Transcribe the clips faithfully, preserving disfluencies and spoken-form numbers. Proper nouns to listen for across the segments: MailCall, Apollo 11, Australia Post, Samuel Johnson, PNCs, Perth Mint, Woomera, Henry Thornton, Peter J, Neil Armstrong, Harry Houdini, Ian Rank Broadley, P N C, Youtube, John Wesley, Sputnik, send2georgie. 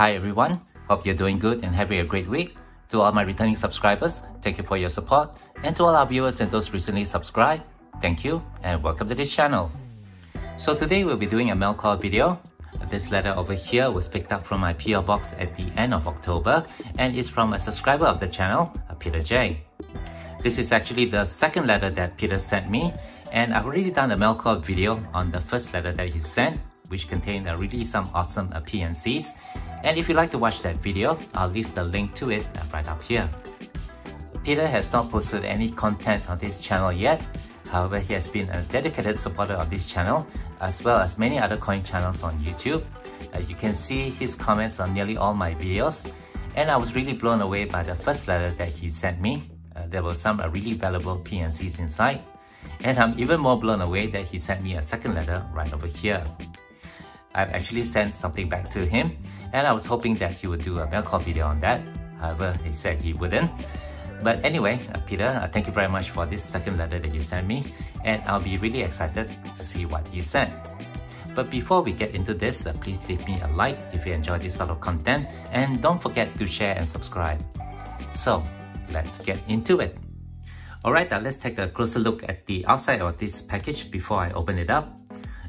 Hi everyone, hope you're doing good and having a great week. To all my returning subscribers, thank you for your support, and to all our viewers and those recently subscribed, thank you and welcome to this channel. So today we'll be doing a mail call video. This letter over here was picked up from my P O box at the end of October and is from a subscriber of the channel, Peter J. This is actually the second letter that Peter sent me, and I've already done a mail call video on the first letter that he sent, which contained uh, really some awesome uh, P N Cs. And if you'd like to watch that video, I'll leave the link to it uh, right up here. Peter has not posted any content on this channel yet. However, he has been a dedicated supporter of this channel, as well as many other coin channels on YouTube. Uh, you can see his comments on nearly all my videos. And I was really blown away by the first letter that he sent me. Uh, there were some uh, really valuable P N Cs inside. And I'm even more blown away that he sent me a second letter right over here. I've actually sent something back to him, and I was hoping that he would do a mail call video on that. However, he said he wouldn't. But anyway, uh, Peter, uh, thank you very much for this second letter that you sent me, and I'll be really excited to see what you sent. But before we get into this, uh, please leave me a like if you enjoy this sort of content, and don't forget to share and subscribe. So, let's get into it. Alright, uh, let's take a closer look at the outside of this package before I open it up.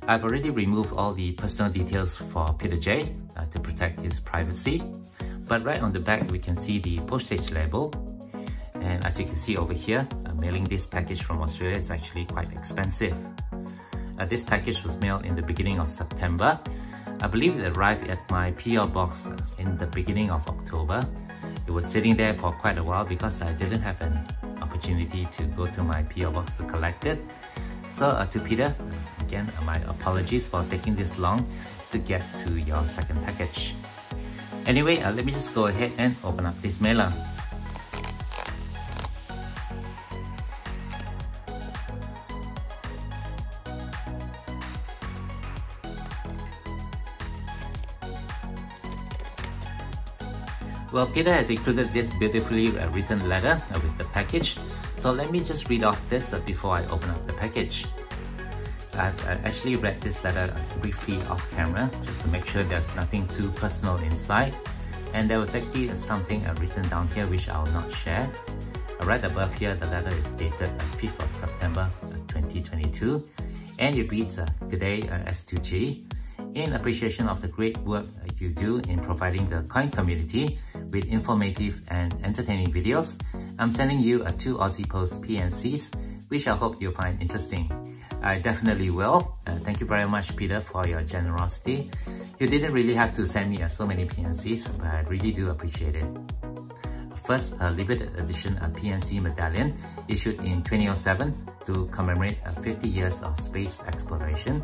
I've already removed all the personal details for Peter J uh, to protect his privacy. But right on the back, we can see the postage label. And as you can see over here, uh, mailing this package from Australia is actually quite expensive. Uh, this package was mailed in the beginning of September. I believe it arrived at my P O box in the beginning of October. It was sitting there for quite a while because I didn't have an opportunity to go to my P O box to collect it. So uh, to Peter, again, my apologies for taking this long to get to your second package. Anyway, uh, let me just go ahead and open up this mailer. Well, Peter has included this beautifully written letter with the package. So let me just read off this before I open up the package. I've actually read this letter briefly off camera just to make sure there's nothing too personal inside. And there was actually something written down here which I will not share. Right above here, the letter is dated fifth of September twenty twenty-two. And it reads, "Today, S two G, in appreciation of the great work you do in providing the coin community with informative and entertaining videos, I'm sending you a two Aussie Post P N Cs, which I hope you'll find interesting." I definitely will. Uh, thank you very much, Peter, for your generosity. You didn't really have to send me uh, so many P N Cs, but I really do appreciate it. First, a limited edition a P N C medallion issued in twenty oh seven to commemorate uh, fifty years of space exploration.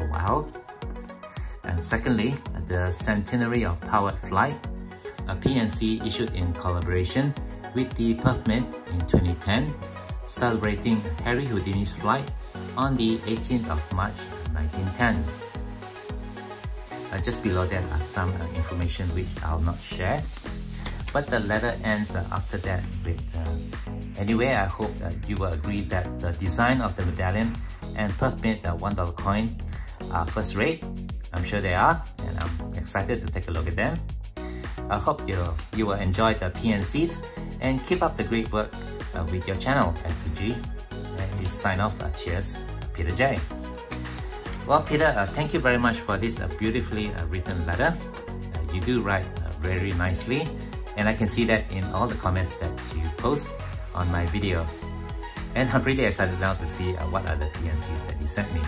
Oh, wow. And secondly, the centenary of powered flight, a P N C issued in collaboration with the Perth Mint in twenty ten, celebrating Harry Houdini's flight on the eighteenth of March nineteen ten. Uh, just below that are some uh, information which I'll not share, but the letter ends uh, after that with, uh, anyway, I hope that you will agree that the design of the medallion and Perth Mint uh, one dollar coin are first rate. I'm sure they are, and I'm excited to take a look at them. I hope you, you will enjoy the P N Cs and keep up the great work uh, with your channel, S two G. And we sign off. Uh, cheers, Peter J. Well, Peter, uh, thank you very much for this uh, beautifully uh, written letter. Uh, you do write uh, very nicely, and I can see that in all the comments that you post on my videos. And I'm really excited now to see uh, what are the P N Cs that you sent me.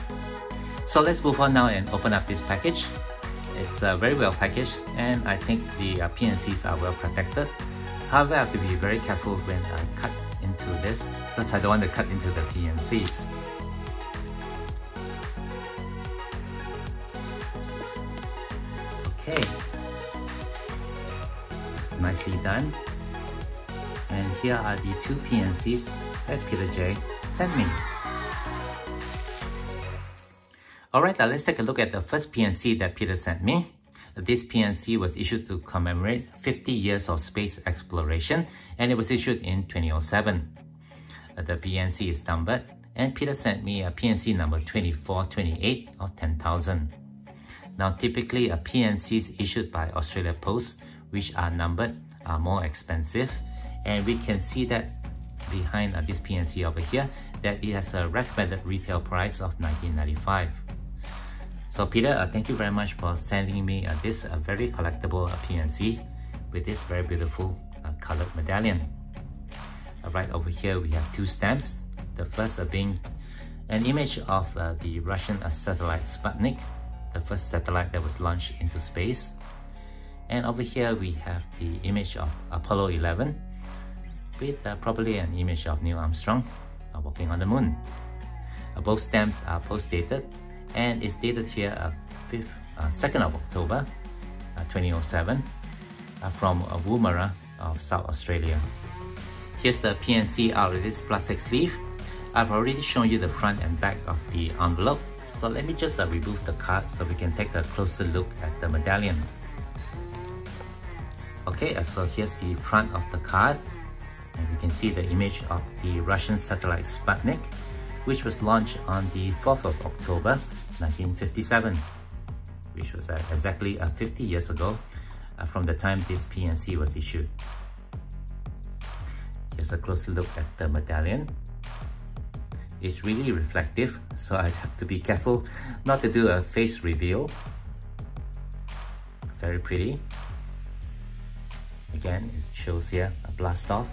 So let's move on now and open up this package. It's uh, very well packaged, and I think the uh, P N Cs are well protected. However, I have to be very careful when I cut into this because I don't want to cut into the P N Cs. Okay, it's nicely done. And here are the two P N Cs that Peter J sent me. Alright, let's take a look at the first P N C that Peter sent me. This P N C was issued to commemorate fifty years of space exploration, and it was issued in twenty oh seven. The P N C is numbered, and Peter sent me a P N C number twenty-four twenty-eight of ten thousand. Now, typically, a P N Cs issued by Australia Post, which are numbered, are more expensive. And we can see that behind uh, this P N C over here, that it has a recommended retail price of nineteen ninety-five. So Peter, uh, thank you very much for sending me uh, this uh, very collectible uh, P N C with this very beautiful uh, colored medallion. Uh, right over here, we have two stamps. The first uh, being an image of uh, the Russian uh, satellite Sputnik, the first satellite that was launched into space. And over here, we have the image of Apollo eleven with uh, probably an image of Neil Armstrong uh, walking on the moon. Uh, both stamps are post-dated, and it's dated here uh, fifth, uh, second of October uh, twenty oh seven uh, from uh, Woomera of South Australia. Here's the P N C out of this plastic sleeve. I've already shown you the front and back of the envelope, so let me just uh, remove the card so we can take a closer look at the medallion. Okay, uh, so here's the front of the card. And you can see the image of the Russian satellite Sputnik, which was launched on the fourth of October nineteen fifty-seven, which was uh, exactly uh, fifty years ago uh, from the time this P N C was issued. Here's a closer look at the medallion. It's really reflective, so I have to be careful not to do a face reveal. Very pretty. Again, it shows here a blast off.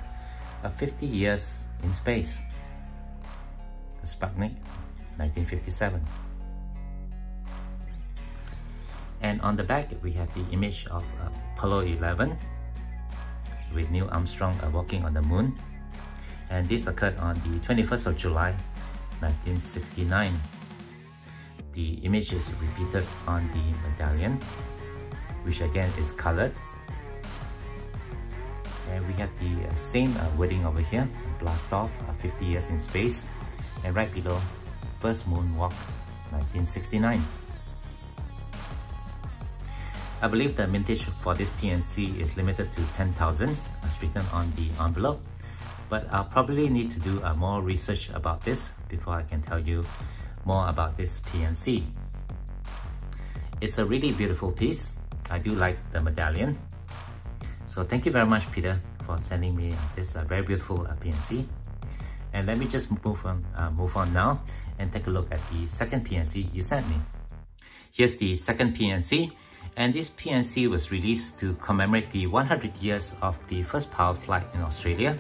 fifty years in space. Sputnik, nineteen fifty-seven. And on the back, we have the image of Apollo eleven with Neil Armstrong walking on the moon. And this occurred on the twenty-first of July, nineteen sixty-nine. The image is repeated on the medallion, which again is colored. And we have the uh, same uh, wording over here, blast off, uh, fifty years in space. And right below, first moonwalk, nineteen sixty-nine. I believe the mintage for this P N C is limited to ten thousand, as written on the envelope. But I'll probably need to do uh, more research about this before I can tell you more about this P N C. It's a really beautiful piece. I do like the medallion. So thank you very much, Peter, for sending me this uh, very beautiful uh, P N C. And let me just move on, uh, move on now and take a look at the second P N C you sent me. Here's the second P N C, and this P N C was released to commemorate the one hundred years of the first powered flight in Australia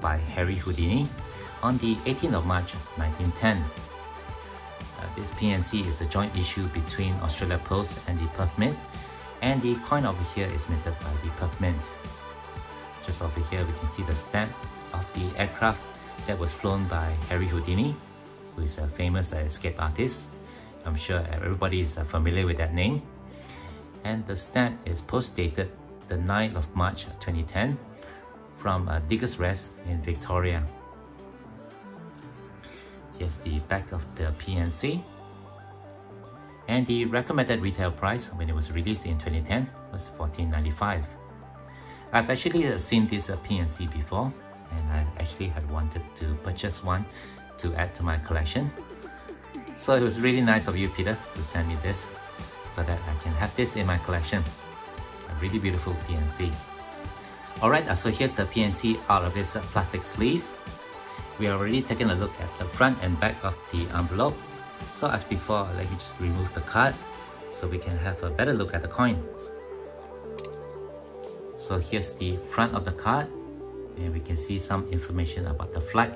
by Harry Houdini on the eighteenth of March nineteen ten. Uh, this P N C is a joint issue between Australia Post and the Perth Mint. And the coin over here is minted by the Perth Mint. Just over here, we can see the stamp of the aircraft that was flown by Harry Houdini, who is a famous uh, escape artist. I'm sure everybody is uh, familiar with that name. And the stamp is post-dated the ninth of March twenty ten from uh, Diggers Rest in Victoria. Here's the back of the P N C. And the recommended retail price when it was released in twenty ten was fourteen ninety-five. I've actually seen this P N C before, and I actually had wanted to purchase one to add to my collection. So it was really nice of you, Peter, to send me this so that I can have this in my collection. A really beautiful P N C. Alright, so here's the P N C out of this plastic sleeve. We are already taking a look at the front and back of the envelope. So as before, let me just remove the card so we can have a better look at the coin. So here's the front of the card, and we can see some information about the flight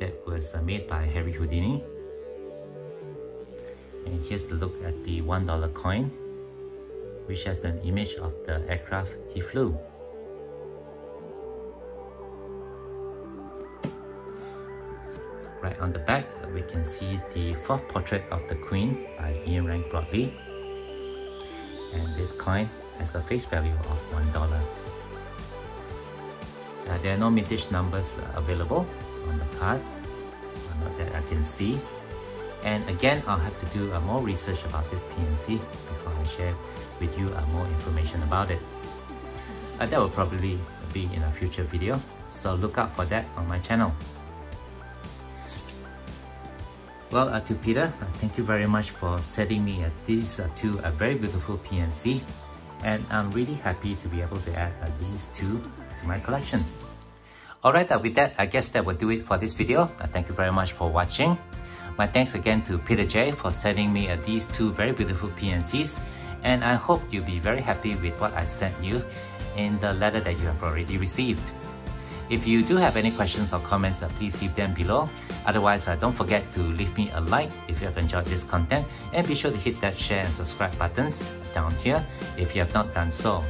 that was made by Harry Houdini. And here's the look at the one dollar coin, which has an image of the aircraft he flew. Right on the back, we can see the fourth portrait of the Queen by Ian Rank Broadley. And this coin has a face value of one dollar. Uh, there are no mintage numbers available on the card, not that I can see. And again, I'll have to do uh, more research about this P N C before I share with you uh, more information about it. Uh, that will probably be in a future video, so look out for that on my channel. Well, uh, to Peter, uh, thank you very much for setting me uh, these uh, two uh, very beautiful P N C, and I'm really happy to be able to add uh, these two to my collection. Alright, uh, with that, I guess that will do it for this video. Uh, thank you very much for watching. My thanks again to Peter J for sending me uh, these two very beautiful P N Cs, and I hope you'll be very happy with what I sent you in the letter that you have already received. If you do have any questions or comments, uh, please leave them below. Otherwise, uh, don't forget to leave me a like if you have enjoyed this content, and be sure to hit that share and subscribe buttons down here if you have not done so.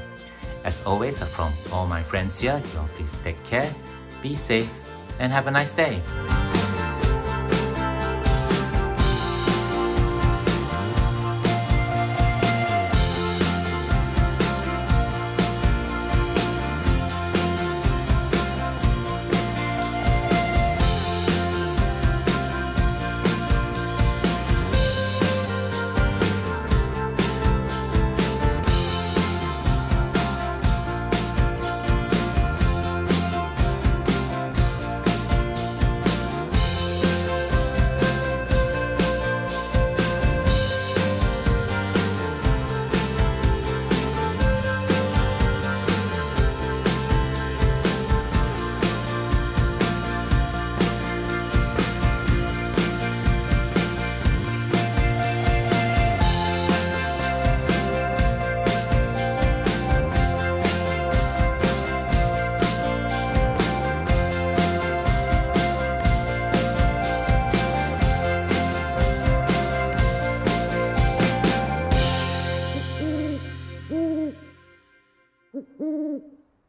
As always, uh, from all my friends here, you all please take care, be safe, and have a nice day.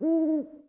Mm-hmm.